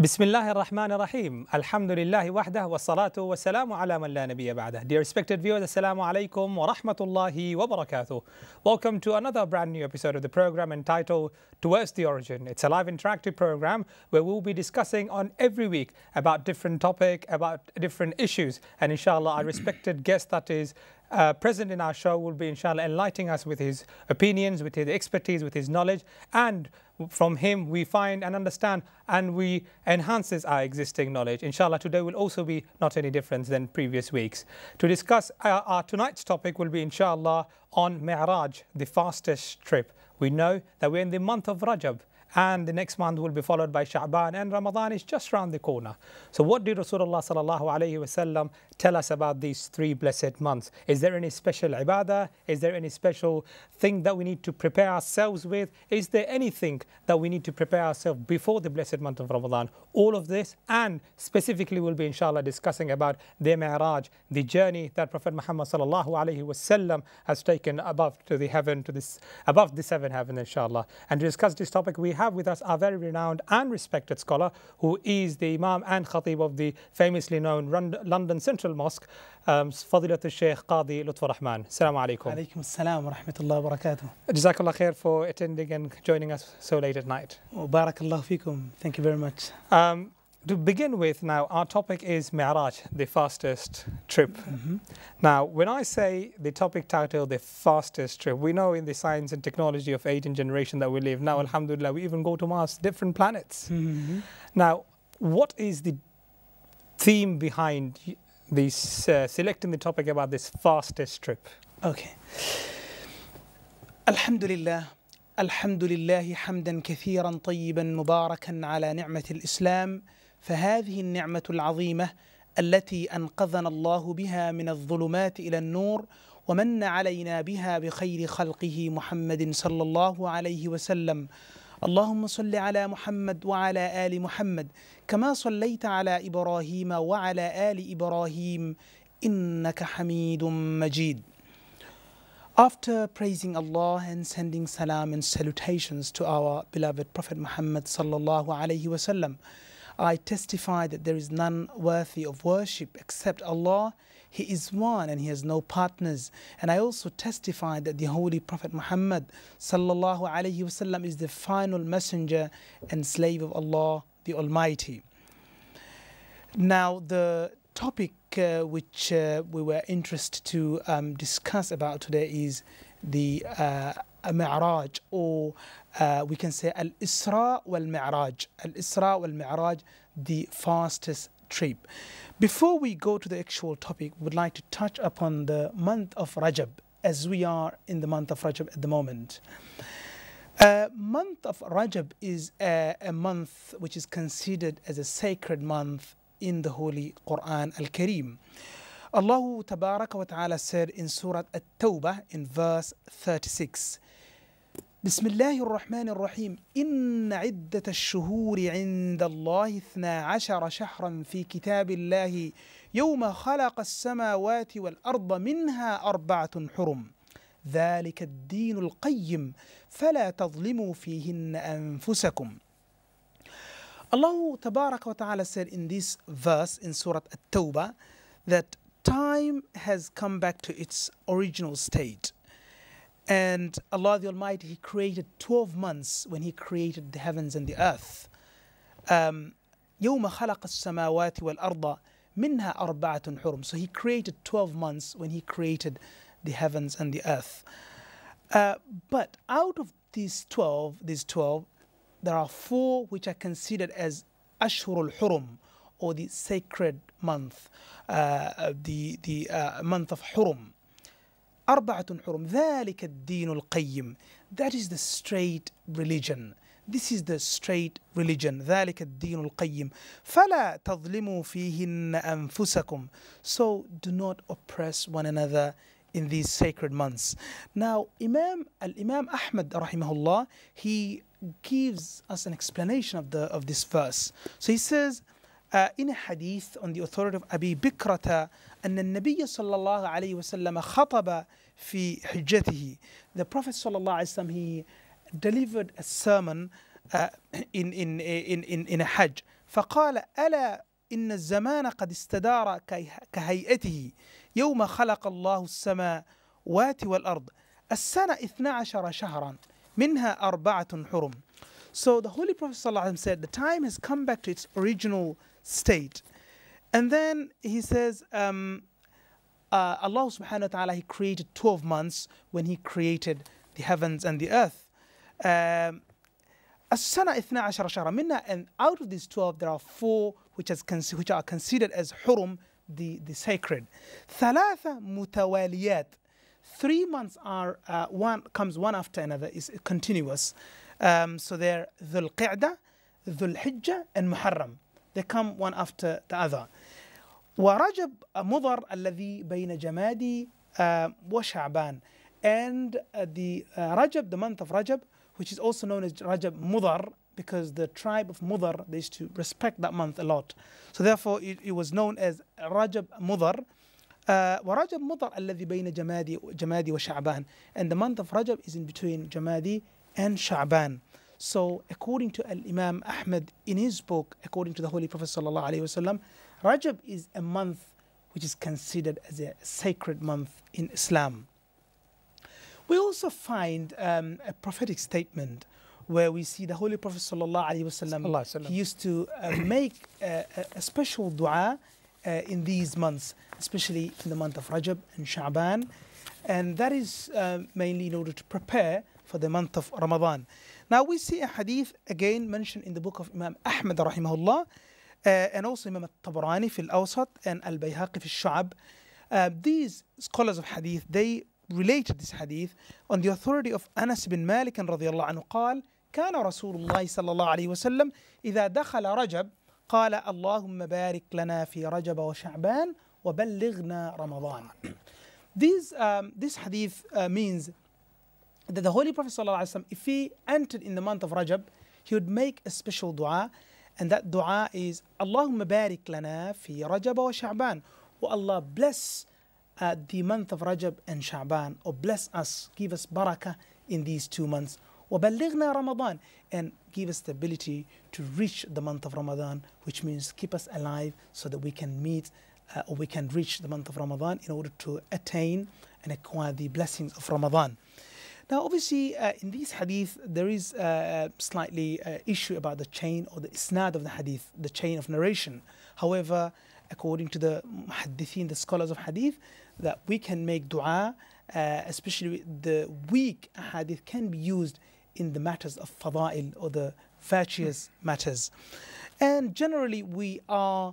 Bismillahir Rahmanir Rahim. Alhamdulillahi wahdah wa salatu wa salamu ala man la nabiyya ba'dah. Dear respected viewers, assalamu alaikum wa rahmatullahi wa barakatuh. Welcome to another brand new episode of the program entitled Towards the Origin. It's a live interactive program where we'll be discussing on every week about different topic, about different issues. And inshallah, our respected guest that is present in our show will be inshallah enlightening us with his opinions, with his expertise, with his knowledge, and from him we find and understand and we enhances our existing knowledge. Inshallah, today will also be not any different than previous weeks. To discuss our tonight's topic will be inshallah on Mi'raj, the fastest trip. We know that we're in the month of Rajab, and the next month will be followed by Sha'ban, and Ramadan is just round the corner. So what did Rasulullah sallallahu alayhi wasallam tell us about these three blessed months? Is there any special ibadah? Is there any special thing that we need to prepare ourselves with? Is there anything that we need to prepare ourselves before the blessed month of Ramadan? All of this, and specifically we'll be inshallah discussing about the Mi'raj, the journey that Prophet Muhammad sallallahu alayhi wasallam has taken above to the heaven, to this above the seven heaven inshallah. And to discuss this topic, we have with us our very renowned and respected scholar, who is the Imam and Khatib of the famously known London Central Mosque, Fadilatul Sheikh Qadhi Lutfur Rahman. Assalamu alaikum. Alaykum assalam wa rahmatullahi wa barakatuh. Jazakallah khair for attending and joining us so late at night. Barakallah fikum. Thank you very much. To begin with now, our topic is Mi'raj, the fastest trip. Now, when I say the topic title, the fastest trip, we know in the science and technology of age and generation that we live now, alhamdulillah, we even go to Mars, different planets. Now, what is the theme behind this, selecting the topic about this fastest trip? Okay. Alhamdulillah. Alhamdulillah hamdan kathiran tayyiban mubarakan ala ni'matil Islam. فهذه النعمة العظيمة التي أنقذنا الله بها من الظلمات إلى النور ومن علينا بها بخير خلقه محمد صلى الله عليه وسلم اللهم صل على محمد وعلى آل محمد كما صليت على إبراهيم وعلى آل إبراهيم إنك حميد مجيد. After praising Allah and sending salam and salutations to our beloved Prophet Muhammad صلى الله عليه وسلم, I testify that there is none worthy of worship except Allah. He is one and He has no partners. And I also testify that the Holy Prophet Muhammad sallallahu alayhi wasallam is the final messenger and slave of Allah the Almighty. Now, the topic which we were interested to discuss about today is the Mi'raj, or we can say Al-Isra wal-mi'raj. Al-Isra wal-mi'raj, the fastest trip. Before we go to the actual topic, we'd like to touch upon the month of Rajab, as we are in the month of Rajab at the moment. Month of Rajab is a month which is considered as a sacred month in the Holy Quran Al-Kareem. Allah Tabaraka wa Ta'ala said in Surah At-Tawbah in verse 36, Bismillahir Rahmanir Rahim, Inna iddata ash-shuhuri 'inda Allahi 12 shahran fi kitabillahi yawma khalaqa as-samawati wal arda minha arba'atun hurum. Dhalika ad-din al-qayyim fala tadhlimu fihinna anfusakum. Allah Tabaraka wa Ta'ala said in this verse in Surah At-Tawbah that time has come back to its original state. And Allah the Almighty, He created 12 months when He created the heavens and the earth. يَوْمَ خَلَقَ السَّمَاوَاتِ وَالْأَرْضَ مِنْهَا أَرْبَعَةٌ حُرُمٌ. So He created 12 months when He created the heavens and the earth. But out of these 12, there are 4 which are considered as Ashhurul Hurum, or the sacred month, the month of Hurum. Arba'atun Hurum, ذَلِكَ الدِّينُ الْقَيِّمُ. That is the straight religion. This is the straight religion. ذَلِكَ الدِّينُ الْقَيِّمُ فَلَا تَظْلِمُوا فِيهِنَّ أَنفُسَكُمْ. So do not oppress one another in these sacred months. Now, Imam Ahmad rahimahullah, he gives us an explanation of this verse. So he says, in a hadith on the authority of Abu Bakrah, أن النبي صلى الله عليه وسلم خطب في حجته. The Prophet صلى الله عليه وسلم, he delivered a sermon in a Hajj. فقال ألا إن الزمان قد استدار كهيئته يوم خلق الله السماوات والأرض السنة 12 شهرا منها 4 حرم. So the Holy Prophet ﷺ said the time has come back to its original state. And then he says Allah subhanahu wa ta'ala, he created 12 months when he created the heavens and the earth. As-sana 12 shahra minna, and out of these 12 there are 4 which are considered as hurum, the sacred. Thalatha mutawaliyat, 3 months are one comes after another, is continuous. So they're Dhul Qa'dah, Dhul Hijjah, and Muharram. They come one after the other. وَرَجَبْ مُضَرْ الَّذِي بَيْنَ جَمَادِي وَشَعْبَانِ. And the month of Rajab, which is also known as Rajab Mudar, because the tribe of Mudar, they used to respect that month a lot. So therefore, it was known as Rajab Mudar. وَرَجَبْ مُضَرْ الَّذِي بَيْنَ جَمَادِي وَشَعْبَانِ. And the month of Rajab is in between Jamadi and Sha'ban. So according to Imam Ahmad in his book, according to the Holy Prophet sallallahu alaihi wasallam, Rajab is a month which is considered as a sacred month in Islam. We also find a prophetic statement where we see the Holy Prophet sallallahu alaihi wasallam, he used to make a special dua in these months, especially in the month of Rajab and Sha'ban, and that is mainly in order to prepare for the month of Ramadan. Now we see a hadith again mentioned in the book of Imam Ahmad rahimahullah, and also Imam At-Tabrani fil Awsat and Al-Bayhaqi fil Shu'ab. These scholars of hadith, they related this hadith on the authority of Anas bin Malik radiyallahu anhu قال كان رسول الله صلى الله عليه وسلم إذا دخل رجب قال اللهم بارك لنا في رجب وشعبان وبلغنا رمضان. This hadith means that the Holy Prophet ﷺ, if he entered in the month of Rajab, he would make a special dua, and that dua is Allahumma barik lana fi Rajab wa Sha'ban. Oh Allah, bless the month of Rajab and Sha'ban, or bless us, give us barakah in these 2 months. Wa ballighna Ramadan, and give us the ability to reach the month of Ramadan, which means keep us alive so that we can meet or we can reach the month of Ramadan in order to attain and acquire the blessings of Ramadan. Now, obviously, in these hadith, there is slightly issue about the chain or the isnad of the hadith, the chain of narration. However, according to the muhaddithin, the scholars of hadith, that we can make dua, especially the weak hadith can be used in the matters of fada'il or the virtuous matters. And generally, we are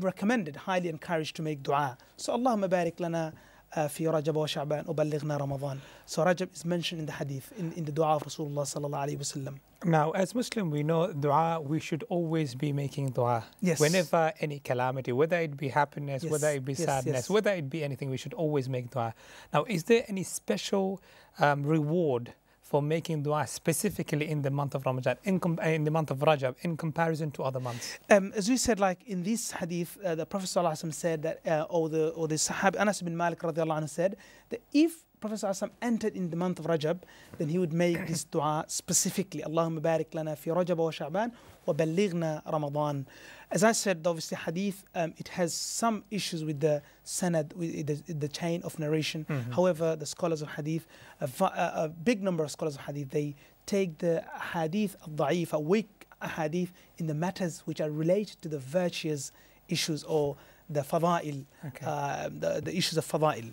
recommended, highly encouraged to make dua. So, Allahumma barik lana في رجب وشعبان وبلغنا رمضان. So Rajab is mentioned in the hadith, in the dua of Rasulullah sallallahu alayhi wasallam. Now, as Muslim, we know dua, we should always be making dua. Yes. Whenever any calamity, whether it be happiness, yes, whether it be sadness, yes, yes, whether it be anything, we should always make dua. Now, is there any special reward for making dua specifically in the month of Ramadan, in the month of Rajab, in comparison to other months? As we said, like in this hadith, the Prophet ﷺ said that, or the Sahab Anas bin Malik radiallahu anhu said that if Prophet ﷺ entered in the month of Rajab, then he would make this dua specifically: Allahumma barik lana fi Rajab wa Sha'ban wa ballighna Ramadan. As I said, obviously, hadith it has some issues with the sanad, with the chain of narration. Mm-hmm. However, the scholars of hadith, a big number of scholars of hadith, they take the hadith of da'if, a weak hadith, in the matters which are related to the virtuous issues or the fada'il, okay, the issues of fada'il.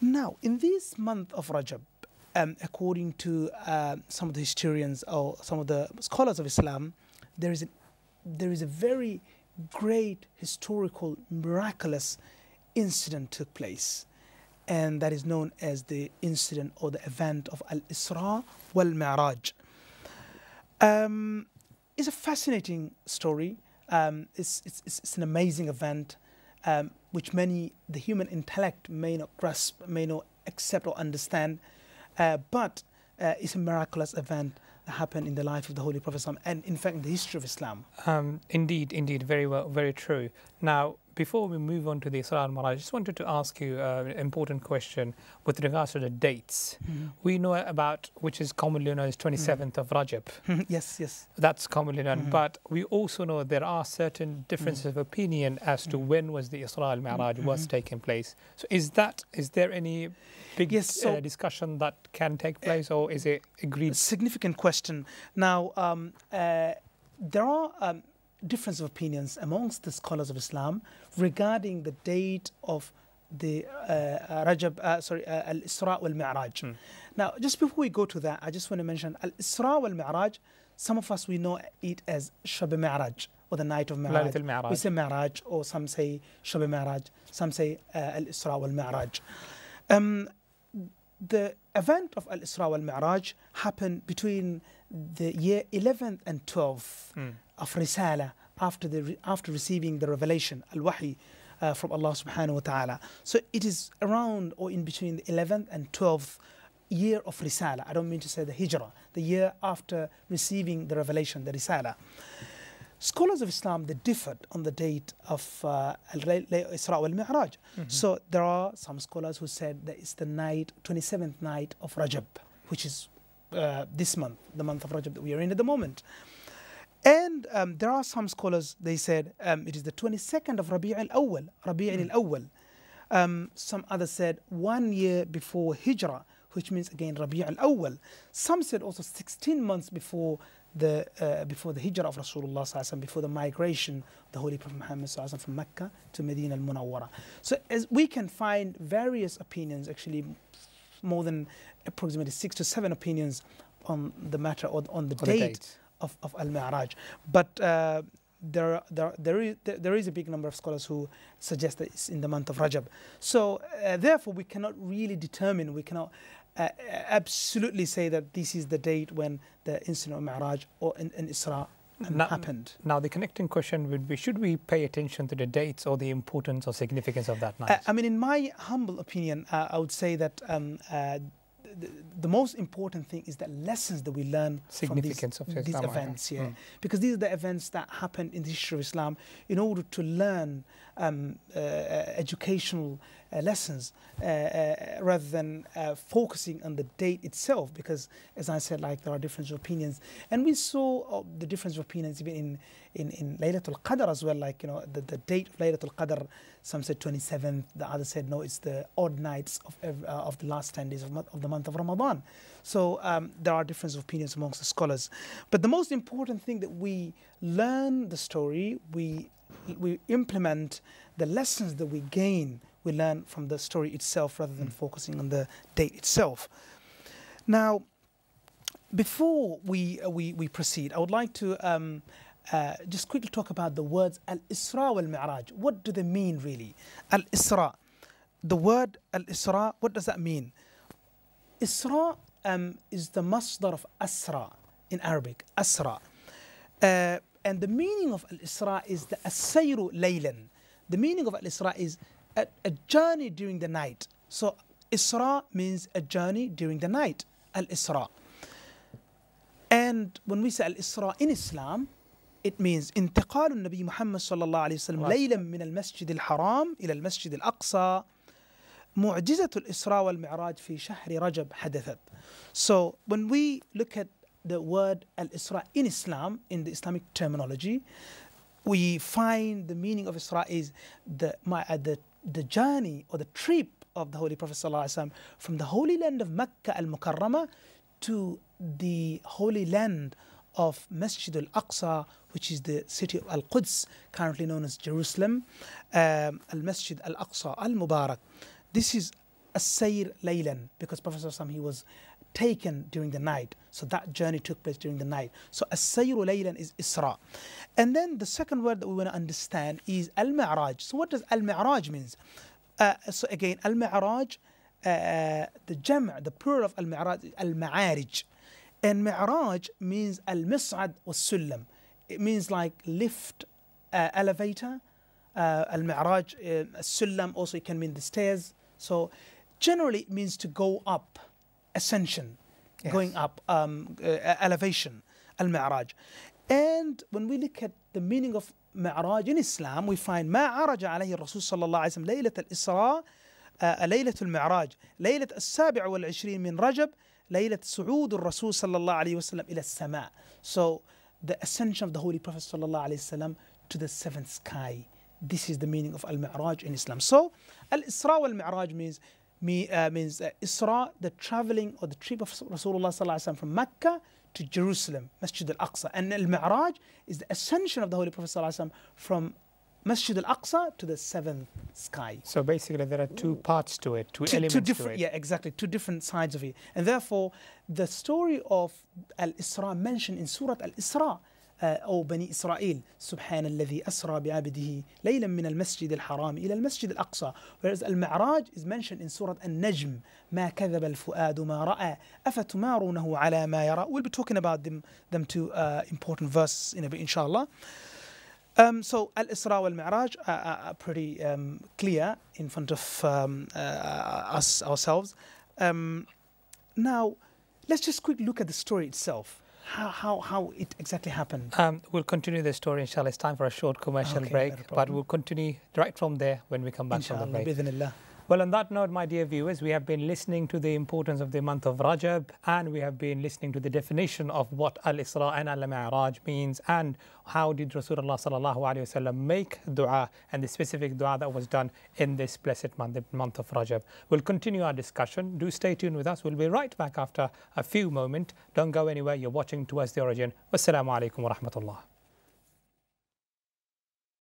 Now, in this month of Rajab, according to some of the historians or some of the scholars of Islam, there is a very great historical miraculous incident took place, and that is known as the incident or the event of Al-Isra wal-mi'raj. It's a fascinating story. It's an amazing event which the human intellect may not grasp, may not accept or understand, but it's a miraculous event that happened in the life of the Holy Prophet and in fact in the history of Islam. Indeed, very well, very true. Now, Before we move on to the Isra al-Mi'raj, I just wanted to ask you an important question with regards to the dates. Mm-hmm. We know about, which is commonly known as 27th of Rajab. Yes, yes. That's commonly known. Mm-hmm. But we also know there are certain differences of opinion as to when was the Isra al-Mi'raj was taking place. So is there any big discussion that can take place, or is it agreed? Significant question. Now, there are difference of opinions amongst the scholars of Islam regarding the date of the Al-Isra wal-mi'raj. Now, just before we go to that, I just want to mention Al-Isra wal-mi'raj. Some of us, we know it as Shab al-Mi'raj, or the night of Mi'raj. We say Mi'raj, or some say Shab al-Mi'raj, some say Al-Isra wal-mi'raj. The event of Al-Isra wal-mi'raj happened between the year 11th and 12th of Risala, after receiving the revelation, Al-Wahi, from Allah subhanahu wa ta'ala. So it is around or in between the 11th and 12th year of Risala. I don't mean to say the Hijrah, the year after receiving the revelation, the Risala. Scholars of Islam, they differed on the date of Al-Isra wal-Mi'raj. So there are some scholars who said that it's the night, 27th night of Rajab, which is this month, the month of Rajab that we are in at the moment. And there are some scholars, they said it is the 22nd of Rabi' al-Awwal, some others said 1 year before Hijrah, which means again Rabi' al-Awwal. Some said also 16 months before the Hijrah of Rasulullah ﷺ, before the migration of the Holy Prophet Muhammad ﷺ from Mecca to Medina al-Munawwara. So as we can find various opinions, actually more than approximately 6 to 7 opinions on the matter, or on the date of Al-Mi'raj. But there is a big number of scholars who suggest that it's in the month of Rajab. So therefore we cannot really determine, we cannot absolutely say that this is the date when the incident of Mi'raj or in Isra happened. Now the connecting question would be, should we pay attention to the dates or the importance or significance of that night? I mean, in my humble opinion, I would say that the most important thing is the lessons that we learn from these events, because these are the events that happened in the history of Islam, in order to learn educational lessons rather than focusing on the date itself, because as I said, like, there are different opinions, and we saw the difference of opinions even in Laylatul Qadr as well, like, you know, the date of Laylatul Qadr. Some said 27th, the others said no, it's the odd nights of the last 10 days of the month of Ramadan. So there are different opinions amongst the scholars. But the most important thing that we learn the story, we implement the lessons that we gain, we learn from the story itself rather than focusing on the date itself. Now, before we proceed, I would like to just quickly talk about the words Al-Isra wal-Mi'raj. What do they mean really? Al-Isra, the word Al-Isra, what does that mean? Isra is the masdar of Asra in Arabic, Asra. And the meaning of Al-Isra is the As-Sayru Laylan. The meaning of Al-Isra is a journey during the night. So Isra means a journey during the night, Al-Isra. And when we say Al-Isra in Islam, it means انتقال النبي محمد صلى الله عليه وسلم ليلا من المسجد الحرام إلى المسجد الأقصى معجزة الإسراء والمعراج في شهر رجب حدثت. So when we look at the word Al-Isra in Islam, in the Islamic terminology, we find the meaning of Isra is the journey or the trip of the Holy Prophet ﷺ from the holy land of Mecca al-Mukarrama to the holy land of Masjid al-Aqsa, which is the city of Al-Quds, currently known as Jerusalem, al-Masjid al-Aqsa al-Mubarak. This is as-sayr laylan, because Prophet ﷺ, he was taken during the night. So that journey took place during the night. So as-sayru laylan is Isra. And then the second word that we want to understand is al-mi'raj. So what does al-mi'raj means? So again, al-mi'raj, the jam', the plural of al-mi'raj is al-ma'arij. And mi'raj means al-mis'ad was-sullam. It means like lift, elevator. Al-mi'raj, as-sullam, also it can mean the stairs. So generally it means to go up. Ascension, going up, elevation, al-mi'raj. And when we look at the meaning of mi'raj in Islam, we find ma'araja alayhi Rasul sallallahu alayhi wa sallam laylat al-Isra, laylat al-mi'raj, laylat al-sabi'a wal-ishreen min Rajab, laylat su'ud al-Rasul sallallahu alayhi wa sallam ila al-sama. So the ascension of the Holy Prophet sallallahu alayhi wa sallam to the seventh sky. This is the meaning of al-mi'raj in Islam. So al-Isra wal-mi'raj means Isra, the traveling or the trip of Rasulullah sallallahu alayhi wa sallam from Mecca to Jerusalem, Masjid al-Aqsa. And al-Mi'raj is the ascension of the Holy Prophet sallallahu alayhi wa sallam from Masjid al-Aqsa to the seventh sky. So basically there are two parts to it, two elements to it. Yeah, exactly, two different sides of it. And therefore, the story of al-Isra mentioned in Surah al-Isra, O Bani Isra'eel, Subhana alladhi asra bi'abdihi laylan min al-Masjid al-Haram ila al-Masjid al-Aqsa, whereas al-Mi'raj is mentioned in Surah al-Najm, ma kadhaba al-fu'adu ma ra'a afatumarunahu ala ma yara. We'll be talking about them two important verses in a bit, inshallah. So al-Isra wal-Mi'raj are pretty clear in front of us ourselves. Now let's just quickly look at the story itself. How it exactly happened? We'll continue the story, inshallah. It's time for a short commercial break, but we'll continue right from there when we come back from the break. Well, on that note, my dear viewers, we have been listening to the importance of the month of Rajab, and we have been listening to the definition of what Al-Isra and Al-Mi'raj means, and how did Rasulullah sallallahu alayhi wasallam make dua, and the specific dua that was done in this blessed month, the month of Rajab. We'll continue our discussion. Do stay tuned with us. We'll be right back after a few moments. Don't go anywhere. You're watching Towards the Origin. Wassalamu alaikum wa rahmatullah.